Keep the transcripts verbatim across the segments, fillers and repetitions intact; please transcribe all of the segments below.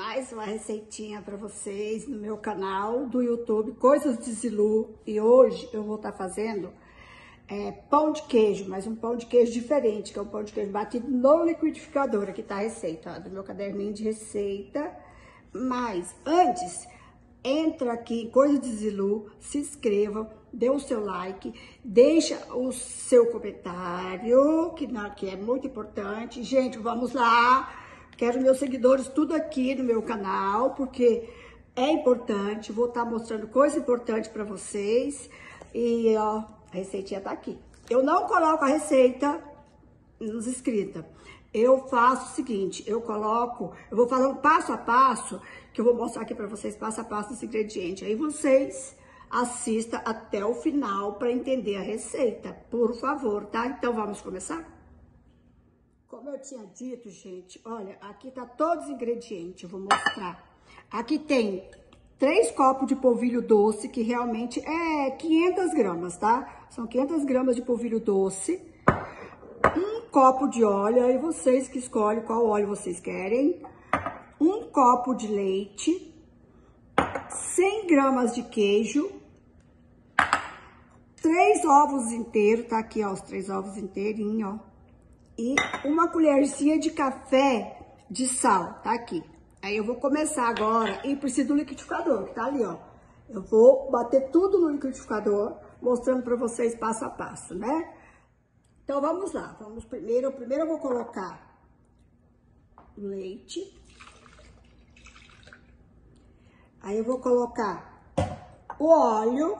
mais uma receitinha para vocês no meu canal do YouTube, Coisas de Zilu. E hoje eu vou estar tá fazendo é, pão de queijo, mas um pão de queijo diferente, que é um pão de queijo batido no liquidificador. Aqui tá a receita, ó, do meu caderninho de receita. Mas antes, entra aqui em Coisas de Zilu, se inscrevam, dê o seu like, deixa o seu comentário, que, não, que é muito importante. Gente, vamos lá! Quero meus seguidores tudo aqui no meu canal, porque é importante. Vou estar mostrando coisa importante para vocês. E, ó, a receitinha tá aqui. Eu não coloco a receita nos inscritos. Eu faço o seguinte, eu coloco, eu vou falando passo a passo, que eu vou mostrar aqui para vocês passo a passo desse ingrediente. Aí vocês assistam até o final para entender a receita, por favor, tá? Então vamos começar? Como eu tinha dito, gente, olha, aqui tá todos os ingredientes, eu vou mostrar. Aqui tem três copos de polvilho doce, que realmente é quinhentas gramas, tá? São quinhentas gramas de polvilho doce. Um copo de óleo, aí vocês que escolhem qual óleo vocês querem. Um copo de leite. cem gramas de queijo. Três ovos inteiros, tá aqui, ó, os três ovos inteirinhos, ó. E uma colherzinha de café de sal, tá aqui. Aí eu vou começar agora e preciso do liquidificador, que tá ali, ó. Eu vou bater tudo no liquidificador, mostrando pra vocês passo a passo, né? Então, vamos lá. Vamos primeiro, primeiro eu vou colocar o leite. Aí eu vou colocar o óleo.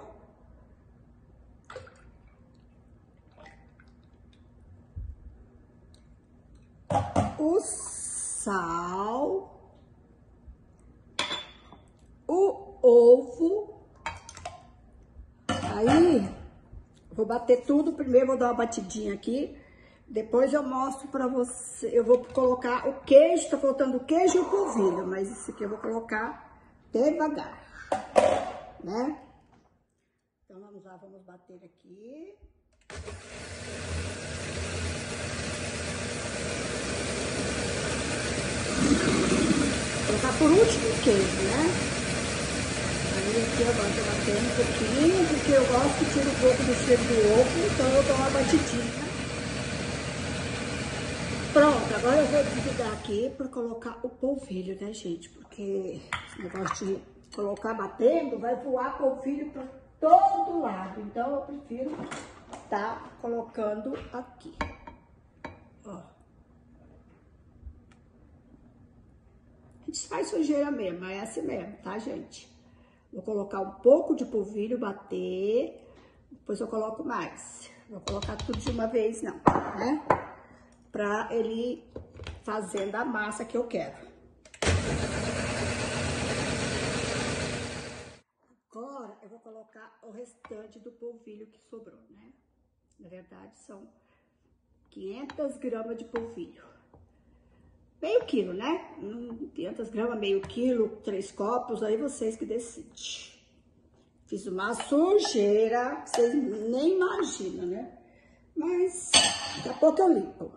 O sal. O ovo. Aí... vou bater tudo, primeiro vou dar uma batidinha aqui, depois eu mostro pra você, eu vou colocar o queijo, tá faltando o queijo e o polvilho, mas isso aqui eu vou colocar devagar, né? Então vamos lá, vamos bater aqui. Vou colocar por último o queijo, né? Aqui agora eu bater um pouquinho, porque eu gosto que tira um pouco do cheiro do ovo, então eu dou uma batidinha. Pronto, agora eu vou desligar aqui para colocar o polvilho, né, gente? Porque esse negócio de colocar batendo vai voar polvilho para todo lado, então eu prefiro tá colocando aqui, ó. A gente faz sujeira mesmo, é assim mesmo, tá, gente? Vou colocar um pouco de polvilho, bater, depois eu coloco mais. Vou colocar tudo de uma vez, não, né? Pra ele ir fazendo a massa que eu quero. Agora, eu vou colocar o restante do polvilho que sobrou, né? Na verdade, são quinhentas gramas de polvilho. Meio quilo, né? quinhentas gramas, meio quilo, três copos, aí vocês que decidem. Fiz uma sujeira, vocês nem imaginam, né? Mas daqui a pouco eu limpo.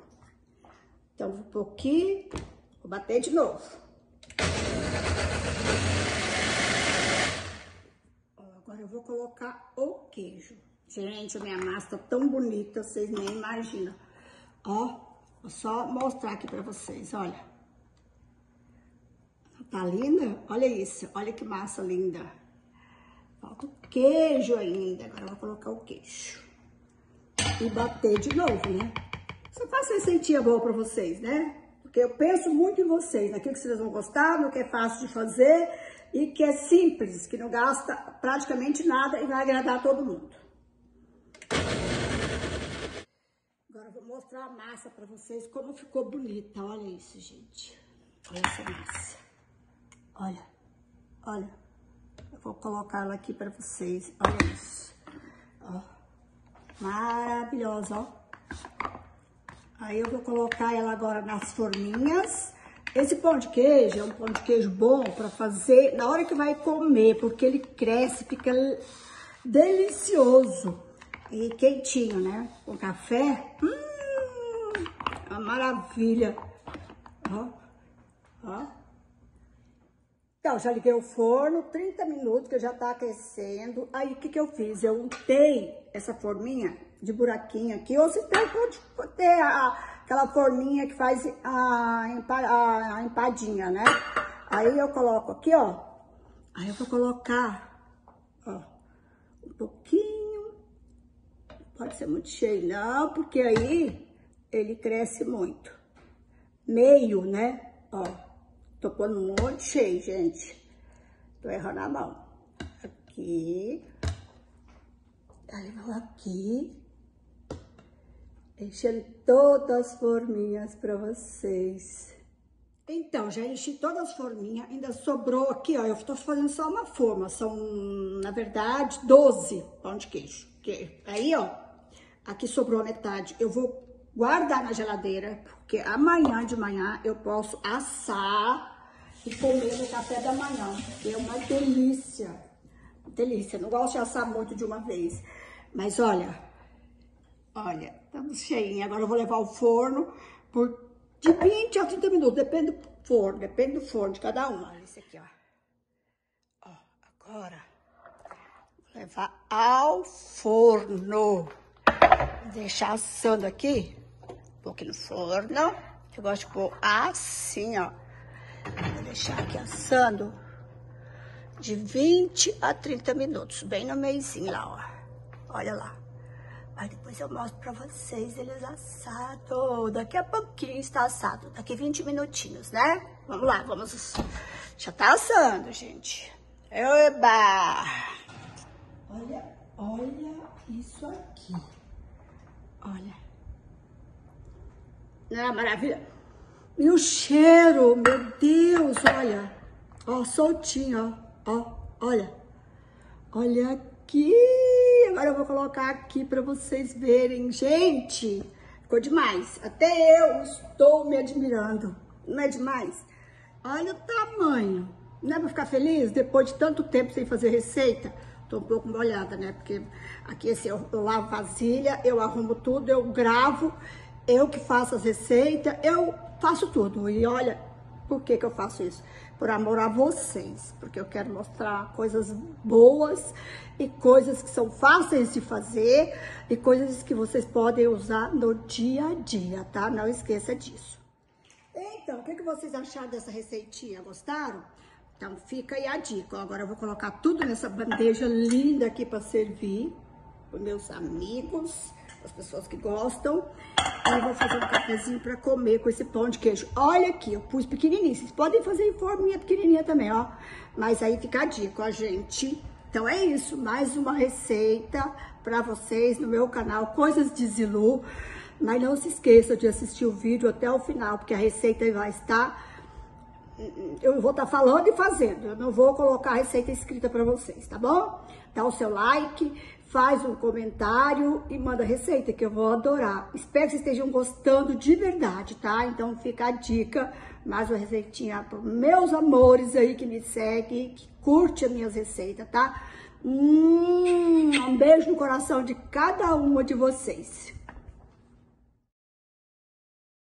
Então, vou um pouquinho, vou bater de novo. Ó, agora eu vou colocar o queijo. Gente, a minha massa tá tão bonita, vocês nem imaginam. Ó. Vou só mostrar aqui pra vocês, olha. Tá linda? Olha isso, olha que massa linda. Falta o queijo ainda, agora eu vou colocar o queijo. E bater de novo, né? Só faço receitinha boa pra vocês, né? Porque eu penso muito em vocês, naquilo que vocês vão gostar, no que é fácil de fazer e que é simples, que não gasta praticamente nada e vai agradar todo mundo. Agora eu vou mostrar a massa pra vocês, como ficou bonita. Olha isso, gente. Olha essa massa. Olha, olha. Eu vou colocar ela aqui pra vocês. Olha isso. Ó. Maravilhosa, ó. Aí eu vou colocar ela agora nas forminhas. Esse pão de queijo é um pão de queijo bom pra fazer na hora que vai comer, porque ele cresce, fica delicioso. E quentinho, né? Com café. Hum, uma maravilha. Ó, ó. Então, já liguei o forno, trinta minutos, que já tá aquecendo. Aí, o que que eu fiz? Eu untei essa forminha de buraquinho aqui. Ou se tem, pode ter a, aquela forminha que faz a, a, a empadinha, né? Aí, eu coloco aqui, ó. Aí, eu vou colocar, ó, um pouquinho. Pode ser muito cheio, não, porque aí ele cresce muito. Meio, né? Ó. Tô pondo um monte cheio, gente. Tô errando a mão. Aqui. Aí vou aqui. Enchendo todas as forminhas pra vocês. Então, já enchi todas as forminhas. Ainda sobrou aqui, ó. Eu tô fazendo só uma forma. São, na verdade, doze pão de queijo. Aí, ó. Aqui sobrou a metade. Eu vou guardar na geladeira. Porque amanhã de manhã eu posso assar e comer no café da manhã. É uma delícia. Delícia. Não gosto de assar muito de uma vez. Mas olha. Olha. Estamos cheinha. Agora eu vou levar ao forno por de vinte a trinta minutos. Depende do forno. Depende do forno de cada um. Olha esse aqui, ó. Ó. Agora. Vou levar ao forno. Vou deixar assando aqui. Um pouquinho no forno. Eu gosto de pôr assim, ó. Vou deixar aqui assando de vinte a trinta minutos, bem no meiozinho lá, ó. Olha lá. Aí depois eu mostro pra vocês eles assados. Daqui a pouquinho está assado, daqui vinte minutinhos, né? Vamos lá, vamos... Já tá assando, gente. Eba! Olha, olha isso aqui. Olha. Não é uma maravilha? E o cheiro, meu Deus, olha. Ó, soltinho, ó. Ó, olha. Olha aqui. Agora eu vou colocar aqui pra vocês verem. Gente, ficou demais. Até eu estou me admirando. Não é demais? Olha o tamanho. Não é pra ficar feliz? Depois de tanto tempo sem fazer receita. Tô um pouco molhada, né? Porque aqui, assim, eu, eu lavo vasilha, eu arrumo tudo, eu gravo. Eu que faço as receitas, eu... faço tudo. E olha, por que que eu faço isso? Por amor a vocês, porque eu quero mostrar coisas boas e coisas que são fáceis de fazer e coisas que vocês podem usar no dia a dia, tá? Não esqueça disso. Então, o que que vocês acharam dessa receitinha? Gostaram? Então, fica aí a dica. Agora eu vou colocar tudo nessa bandeja linda aqui para servir para meus amigos, as pessoas que gostam. Aí vou fazer um cafezinho pra comer com esse pão de queijo. Olha aqui, eu pus pequenininho. Vocês podem fazer em forminha pequenininha também, ó. Mas aí fica a dica, ó, gente. Então é isso, mais uma receita pra vocês no meu canal Coisas de Zilu. Mas não se esqueça de assistir o vídeo até o final, porque a receita vai estar... Eu vou estar falando e fazendo. Eu não vou colocar a receita escrita pra vocês, tá bom? Dá o seu like, faz um comentário e manda receita, que eu vou adorar. Espero que vocês estejam gostando de verdade, tá? Então fica a dica, mais uma receitinha para meus amores aí que me seguem, que curte as minhas receitas, tá? Hum, um beijo no coração de cada uma de vocês.